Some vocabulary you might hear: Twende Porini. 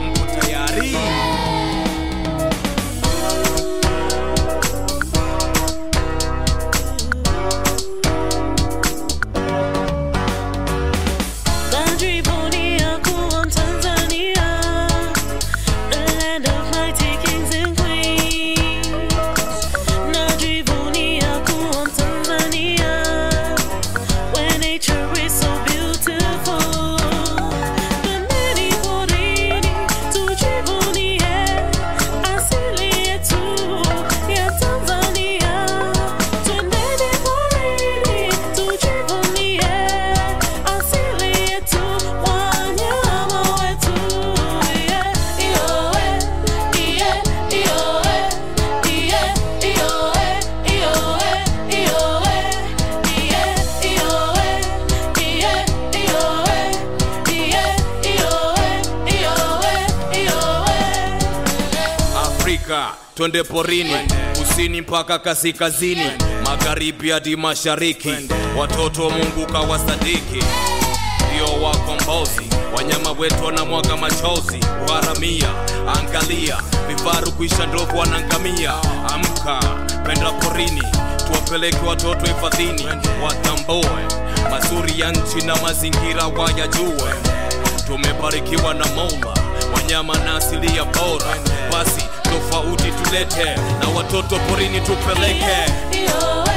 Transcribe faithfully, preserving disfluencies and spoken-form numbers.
Mko tayari? Twende porini, kusini mpaka kaskazini, magharibi hadi mashariki, watoto Mungu kawasadiki, ndio wakombozi, wanyama wetu wanamwaga machozi, gharamia, angalia, vifaru kuisha ndovu wanaangamia. Amka, penda porini, tuwapeleke watoto hifadhini, watamboe mazuri ya nchi na mazingira wayajue. Tumebarikiwa na Mola, wanyama na asili ya bora, basi tofauti tulete na watoto porini tupeleke.